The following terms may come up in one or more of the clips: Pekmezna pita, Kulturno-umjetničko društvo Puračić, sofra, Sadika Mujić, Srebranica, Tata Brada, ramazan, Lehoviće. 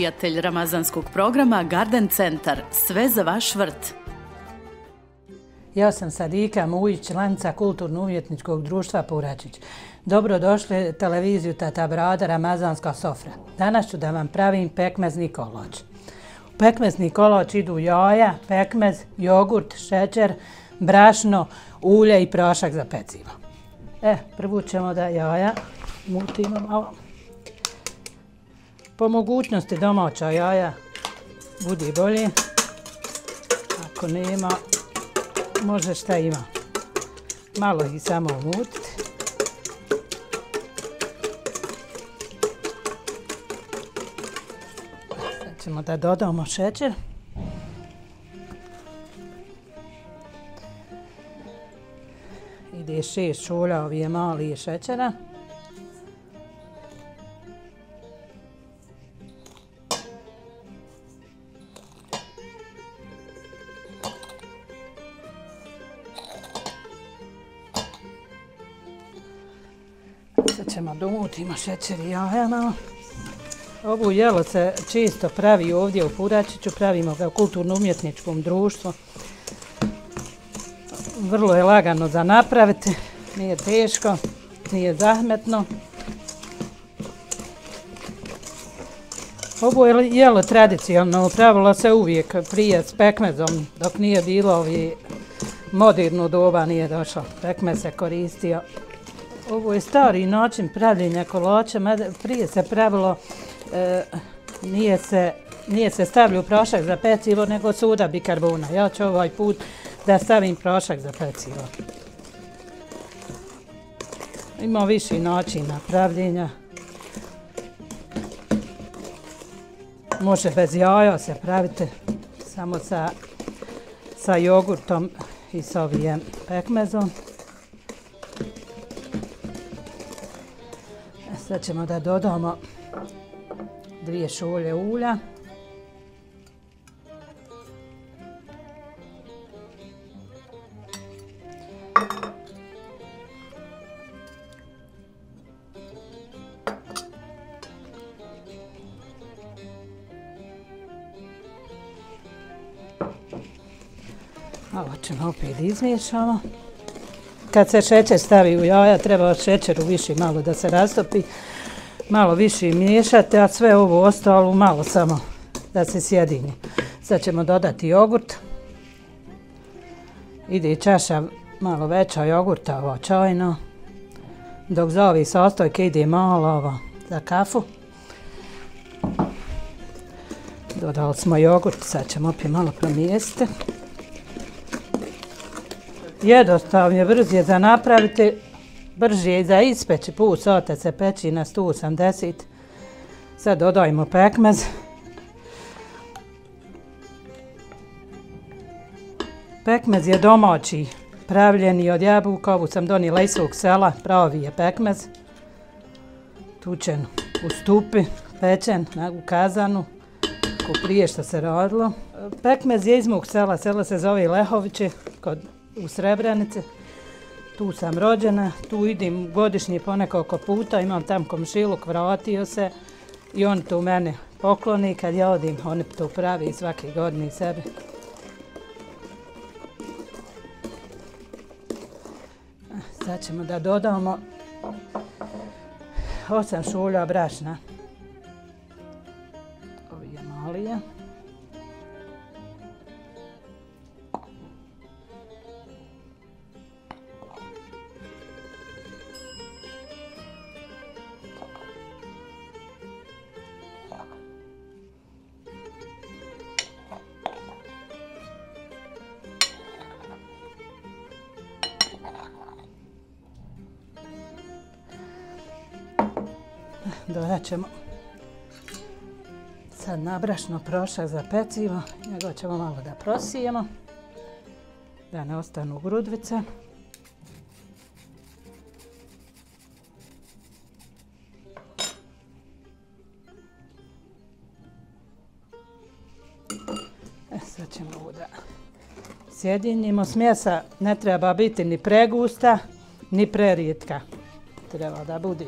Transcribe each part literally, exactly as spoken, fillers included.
prijatelj ramazanskog programa Garden Centar. Sve za vaš vrt. Ja sam Sadika Mujić, članica Kulturno-umjetničkog društva Puračić. Dobrodošli televiziju Tata Brada, ramazanska sofra. Danas ću da vam pravim pekmezni kolač. U pekmezni kolač idu jaja, pekmez, jogurt, šećer, brašno, ulje i prašak za pecivo. E, prvo ćemo da jaja mutimo malo. Po mogućnosti domaća jaja budi bolje. Ako nema, može šta ima. Malo ih samo umutiti. Sad ćemo da dodamo šećer. Ide šest šolja ovih malih šećera. Sad ćemo da umutimo šećer i jaja malo. Ovo jelo se često pravi ovdje u Puračiću, pravimo ga u kulturno-umjetničkom društvu. Vrlo je lagano za napraviti, nije teško, nije zahmetno. Ovo je jelo tradicionalno, pravilo se uvijek prije s pekmezom, dok nije bilo ovi moderno doba nije došlo. Pekmez se koristio. Ovo je stari način pravljenja kolača, prije se pravilo, e, nije se, nije se stavljao prašak za pecivo, nego soda bikarbona. Ja ću ovaj put da stavim prašak za pecivo. Ima više načina pravljenja. Može bez jaja se praviti, samo sa, sa jogurtom i s ovim pekmezom. Sad ćemo da dodamo dvije šolje ulja. Ovo ćemo opet izmiješamo. Kad se šećer stavi u jaja, treba šećeru više malo da se rastopi, malo više miješati, a sve ovo ostalo malo samo da se sjedini. Sad ćemo dodati jogurt. Ide čaša malo veća jogurta, ovo čajno. Dok za ovi sastojke ide malo ovo za kafu. Dodali smo jogurt, sad ćemo opet malo promijestiti. Jednostavno je, brz je za napraviti, brž je i za ispeći, pol sata se peći na sto osamdeset. Sad dodajemo pekmez. Pekmez je domaći, pravljeni od jabuka, ovu sam donijela iz svog sela, pravi je pekmez. Tučen u stupi, pečen u kazanu, ko prije što se radilo. Pekmez je iz mog sela, selo se zove Lehoviće, kod u Srebranici. Tu sam rođena, tu idem godišnje po nekoliko puta, imam tam komšiluk, vratio se i on tu mene pokloni kad ja odim, on to pravi svake godine sebe. Sad ćemo da dodamo osam šolja brašna. Ovo je malija. Dodat ćemo sad nabrašno prašak za pecivo, njega ćemo malo da prosijemo, da ne ostanu grudvice. E, sad ćemo ovo da sjedinimo. Smjesa ne treba biti ni pregusta, ni prerijetka. Treba da bude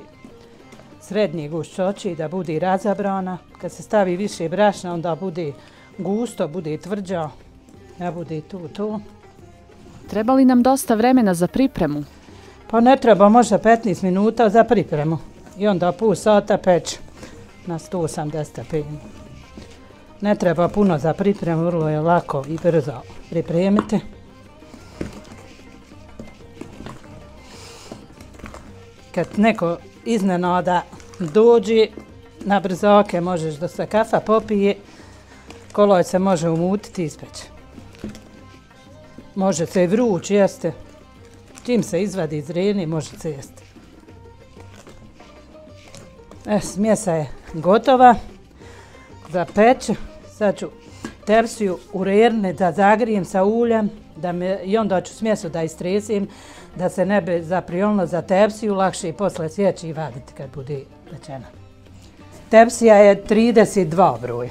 srednje gušćoći da bude razabrana. Kad se stavi više brašna, onda bude gusto, bude tvrđo, ne bude tu, tu. Treba li nam dosta vremena za pripremu? Pa ne treba, možda petnaest minuta za pripremu. I onda pol sata peče na sto osamdeset stepeni. Ne treba puno za pripremu, vrlo je lako i brzo pripremiti. Kad neko iznenada dođe na brzake, možeš da se kafa popije, koloj se može umutiti i ispeći. Može se i vruć jesti, čim se izvadi iz reni može se jesti. E, smjesa je gotova za peć. Sad ću tepsiju u rerne da zagrijem sa uljem da me, i onda ću smjesu da istresim da se ne bi zaprijolno za tepsiju, lakše i posle sjeći i vaditi kad bude pečena. Tepsija je trideset dva broj.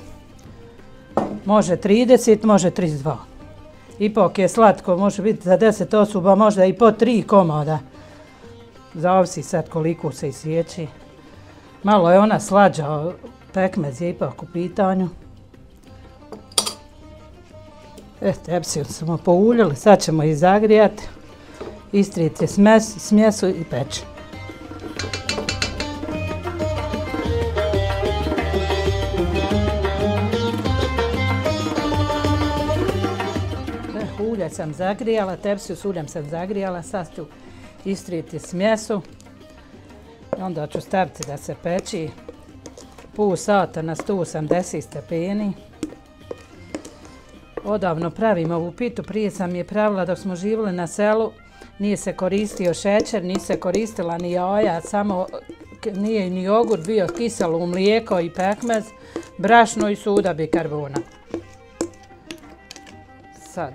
Može trideset, može trideset dva. Ipak je slatko, može biti za deset osoba, možda i po tri komoda. Zavisi sad koliko se isjeći. Malo je ona slađa, pekmez je ipak u pitanju. E, tepsiju smo pouljili, sad ćemo i zagrijati. Istrijeti smjesu i peče. Ulje sam zagrijala, tepsiju s uljem sam zagrijala, sad ću istrijeti smjesu. Onda ću staviti da se peči pol sata na sto osamdeset stepeni. Odavno pravim ovu pitu, prije sam je pravila dok smo živjeli na selu. Nije se koristio šećer, nije se koristila ni jaja, samo nije ni jogurt bio, kiselo u mlijeko i pekmez, brašno i soda bikarbona. Sad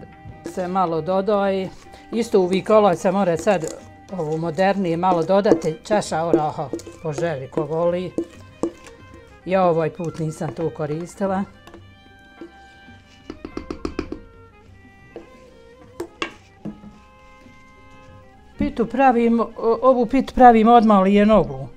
se malo dodaje. Isto u vikoloj se mora sad ovu modernije malo dodati, čaša oraha po želji ko voli. Ja ovaj put nisam to koristila. Pitu pravim, ovu pitu pravim odmah lijenogu.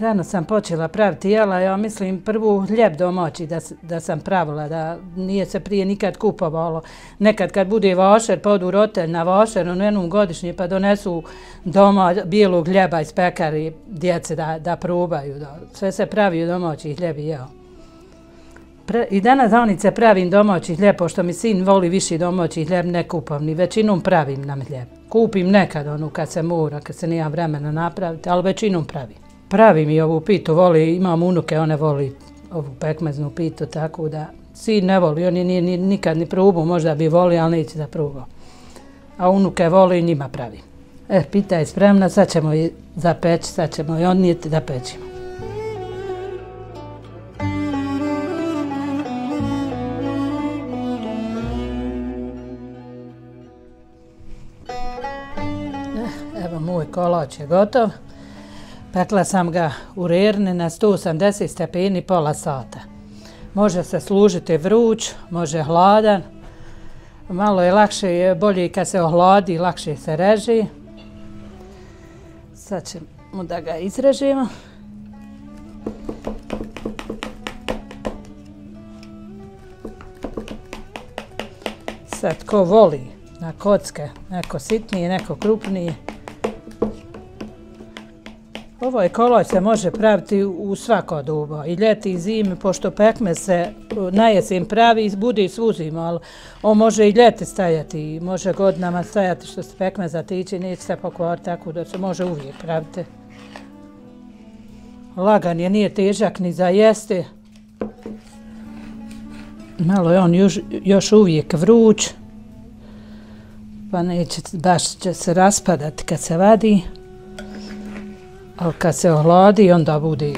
Rano sam počela praviti jela, ja mislim prvu hljeb domaći da, da sam pravila, da nije se prije nikad kupovalo. Nekad kad bude vašer, podu rotelj na vašer, on jednom godišnji pa donesu doma bijelog hljeba iz pekari djece da, da probaju. Da. Sve se pravi domaći hljeb i jeo. I danas danice pravim domaći hljeb, pošto mi sin voli više domaći hljeb, ne kupovni. Većinom pravim nam hljeb. Kupim nekad onu kad se mora, kad se nema vremena napraviti, ali većinom pravim. Pravim i ovu pitu, voli, imam unuke, one voli ovu pekmeznu pitu, tako da sin ne voli, on je nije, nije, nikad ni probao, možda bi volio, ali neće da probao. A unuke voli i njima pravim. E, pita je spremna, sad ćemo i zapeći, sad ćemo i odnijeti da pečimo. Moj kolač je gotov. Pekla sam ga u rerni na sto osamdeset stepeni pola sata. Može se služiti vruć, može hladan. Malo je lakše, bolje kad se ohladi, lakše se reži. Sad ćemo da ga izrežimo. Sad ko voli na kocke, neko sitnije, neko krupnije. Ovaj koloj se može praviti u svako doba, i ljeti i zimi, pošto pekmez se na jesen pravi i bude i svu zimu, ali on može i ljeti stajati i može godinama stajati što se pekmeza tiče, neće se pokvariti, tako da se može uvijek praviti. Lagan je, nije težak ni za jesti. Malo je on još, još uvijek vruć, pa neće, baš će se raspadati kad se vadi. Ali kad se ohladi, onda bude,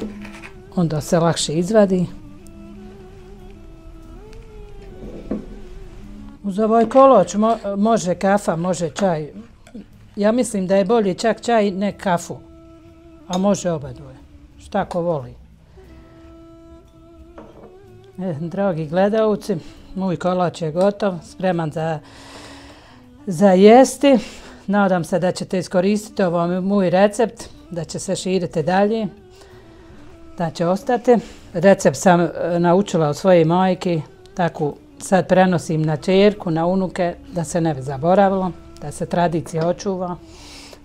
onda se lakše izvadi. Uz ovaj kolač mo, može kafa, može čaj. Ja mislim da je bolje čak čaj, ne kafu. A može oba dvoje. Šta ko voli. E, dragi gledalci, moj kolač je gotov, spreman za, za jesti. Nadam se da ćete iskoristiti ovaj moj recept. da će se širiti dalje, da će ostati. Recept sam naučila od svoje majke, tako sad prenosim na čerku, na unuke, da se ne bi zaboravilo, da se tradicija očuva.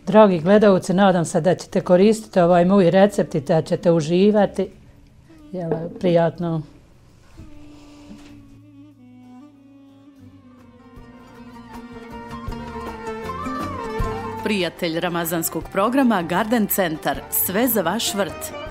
Dragi gledalci, nadam se da ćete koristiti ovaj moj recept i da ćete uživati. Jel, prijatno. Prijatelj ramazanskog programa Garden Centar. Sve za vaš vrt.